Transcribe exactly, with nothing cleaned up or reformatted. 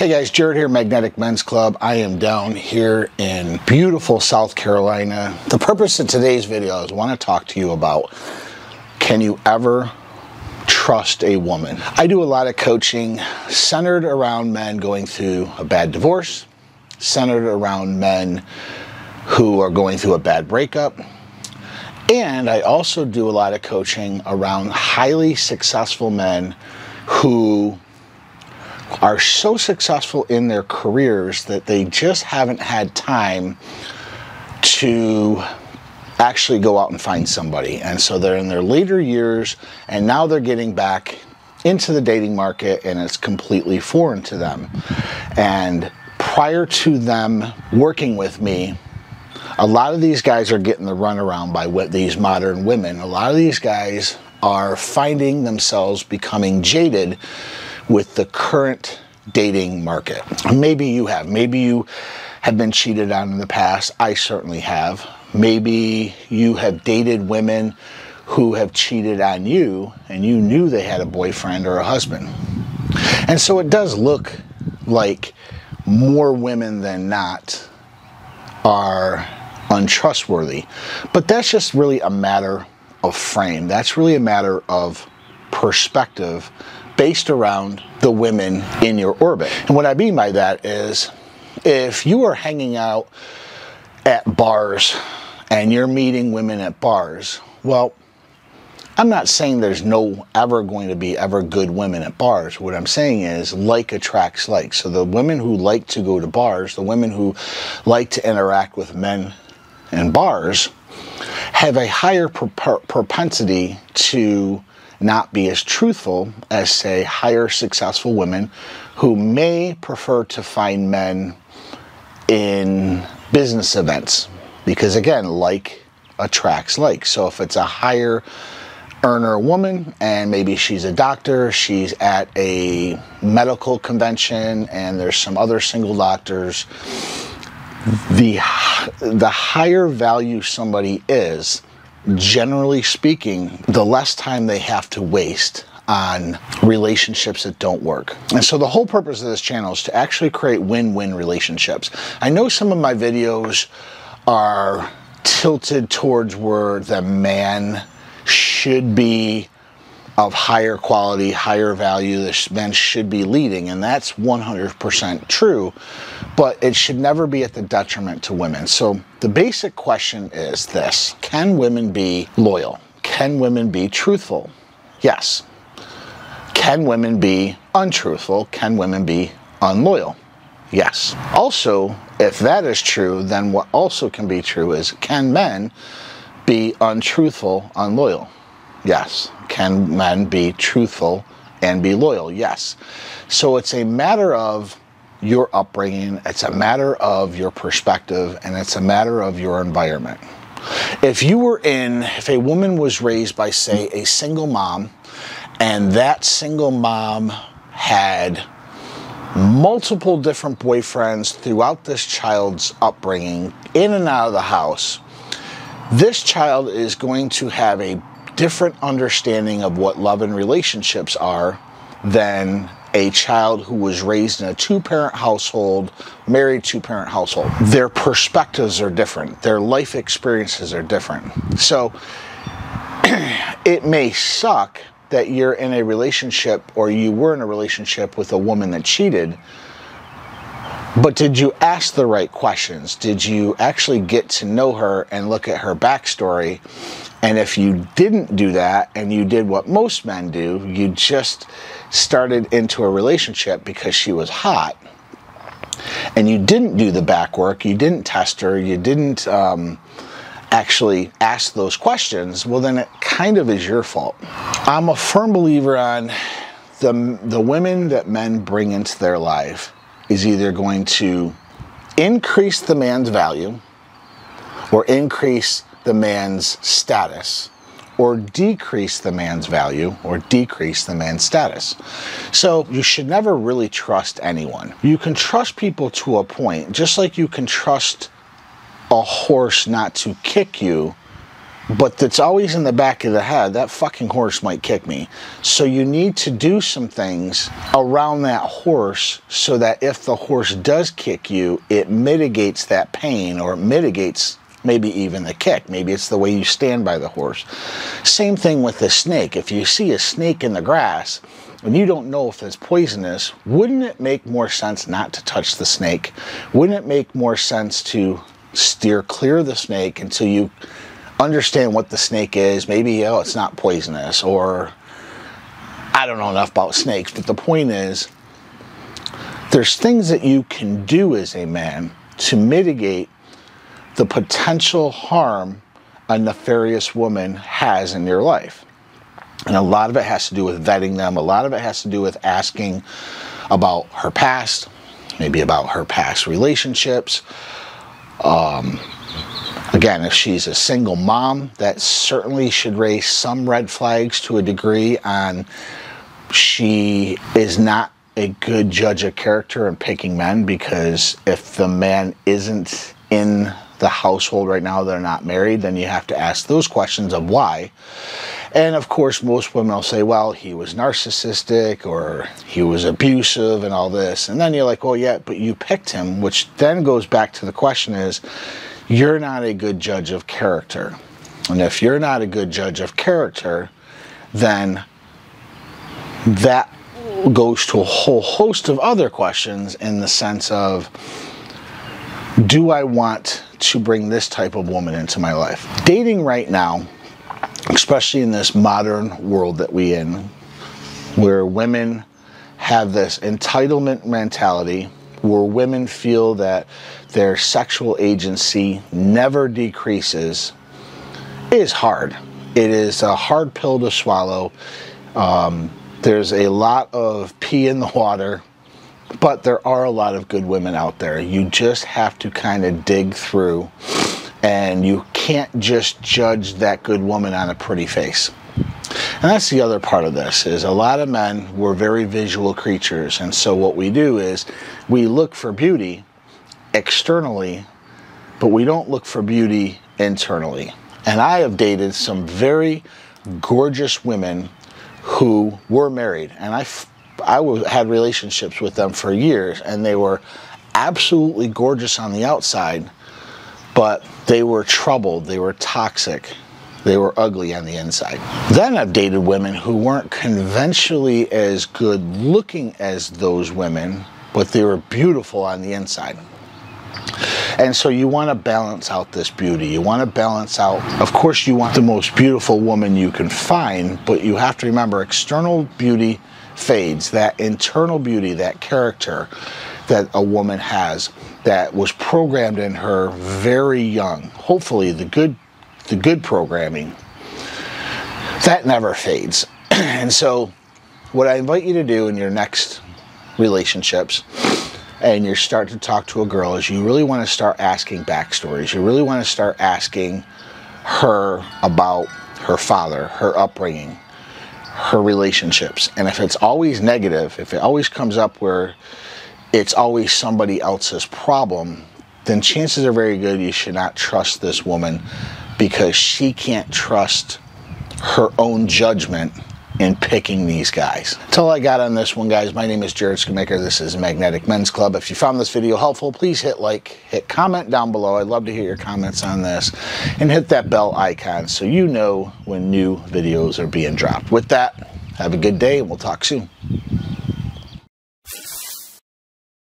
Hey guys, Jared here, Magnetic Men's Club. I am down here in beautiful South Carolina. The purpose of today's video is I want to talk to you about, can you ever trust a woman? I do a lot of coaching centered around men going through a bad divorce, centered around men who are going through a bad breakup. And I also do a lot of coaching around highly successful men who are so successful in their careers that they just haven't had time to actually go out and find somebody. And so they're in their later years and now they're getting back into the dating market and it's completely foreign to them. And prior to them working with me, a lot of these guys are getting the runaround by what these modern women. A lot of these guys are finding themselves becoming jaded with the current dating market. Maybe you have. Maybe you have been cheated on in the past. I certainly have. Maybe you have dated women who have cheated on you and you knew they had a boyfriend or a husband. And so it does look like more women than not are untrustworthy. But that's just really a matter of frame. That's really a matter of perspective based around the women in your orbit. And what I mean by that is, if you are hanging out at bars and you're meeting women at bars, well, I'm not saying there's no ever going to be ever good women at bars. What I'm saying is like attracts like. So the women who like to go to bars, the women who like to interact with men in bars, have a higher prop- propensity to not be as truthful as, say, higher successful women who may prefer to find men in business events. Because again, like attracts like. So if it's a higher earner woman and maybe she's a doctor, she's at a medical convention and there's some other single doctors, the, the higher value somebody is, generally speaking, the less time they have to waste on relationships that don't work. And so the whole purpose of this channel is to actually create win-win relationships. I know some of my videos are tilted towards where the man should be of higher quality, higher value, this man should be leading, and that's one hundred percent true, but it should never be at the detriment to women. So the basic question is this: can women be loyal? Can women be truthful? Yes. Can women be untruthful? Can women be unloyal? Yes. Also, if that is true, then what also can be true is, can men be untruthful, unloyal? Yes. Can men be truthful and be loyal? Yes. So it's a matter of your upbringing, it's a matter of your perspective, and it's a matter of your environment. If you were in, if a woman was raised by, say, a single mom, and that single mom had multiple different boyfriends throughout this child's upbringing, in and out of the house, this child is going to have a different understanding of what love and relationships are than a child who was raised in a two-parent household, married two-parent household. Their perspectives are different. Their life experiences are different. So it may suck that you're in a relationship, or you were in a relationship with a woman that cheated, but did you ask the right questions? Did you actually get to know her and look at her backstory? And if you didn't do that and you did what most men do, you just started into a relationship because she was hot and you didn't do the back work, you didn't test her, you didn't um, actually ask those questions, well then it kind of is your fault. I'm a firm believer on the, the women that men bring into their life is either going to increase the man's value or increase the man's status or decrease the man's value or decrease the man's status. So you should never really trust anyone. You can trust people to a point, just like you can trust a horse not to kick you but it's always in the back of the head, that fucking horse might kick me. So you need to do some things around that horse so that if the horse does kick you, it mitigates that pain, or it mitigates maybe even the kick. Maybe it's the way you stand by the horse. Same thing with the snake. If you see a snake in the grass and you don't know if it's poisonous, wouldn't it make more sense not to touch the snake? Wouldn't it make more sense to steer clear of the snake until you understand what the snake is? Maybe, oh, it's not poisonous, or I don't know enough about snakes. But the point is, there's things that you can do as a man to mitigate the potential harm a nefarious woman has in your life. And a lot of it has to do with vetting them. A lot of it has to do with asking about her past, maybe about her past relationships. Um, again, if she's a single mom, that certainly should raise some red flags to a degree on she is not a good judge of character in picking men, because if the man isn't in the household right now, they're not married, then you have to ask those questions of why. And of course, most women will say, well, he was narcissistic, or he was abusive and all this. And then you're like, well, yeah, but you picked him, which then goes back to the question is, you're not a good judge of character. And if you're not a good judge of character, then that goes to a whole host of other questions in the sense of, do I want to bring this type of woman into my life? Dating right now, especially in this modern world that we in, where women have this entitlement mentality, where women feel that their sexual agency never decreases, is hard. It is a hard pill to swallow. Um, there's a lot of pee in the water. But there are a lot of good women out there. You just have to kind of dig through, and you can't just judge that good woman on a pretty face. And that's the other part of this, is a lot of men, we're very visual creatures. And so what we do is we look for beauty externally, but we don't look for beauty internally. And I have dated some very gorgeous women who were married, and I I was, had relationships with them for years, and they were absolutely gorgeous on the outside, but they were troubled, they were toxic, they were ugly on the inside. Then I've dated women who weren't conventionally as good looking as those women, but they were beautiful on the inside. And so you want to balance out this beauty. You want to balance out, of course you want the most beautiful woman you can find, but you have to remember external beauty fades. That internal beauty, that character that a woman has, that was programmed in her very young, hopefully the good the good programming, that never fades. And so what I invite you to do in your next relationships, and you start to talk to a girl, is you really want to start asking backstories. You really want to start asking her about her father, her upbringing, her relationships. And if it's always negative, if it always comes up where it's always somebody else's problem, then chances are very good you should not trust this woman, because she can't trust her own judgment in picking these guys. That's all I got on this one, guys. My name is Jared Schumacher. This is Magnetic Men's Club. If you found this video helpful, please hit like, hit comment down below. I'd love to hear your comments on this. And hit that bell icon so you know when new videos are being dropped. With that, have a good day, and we'll talk soon.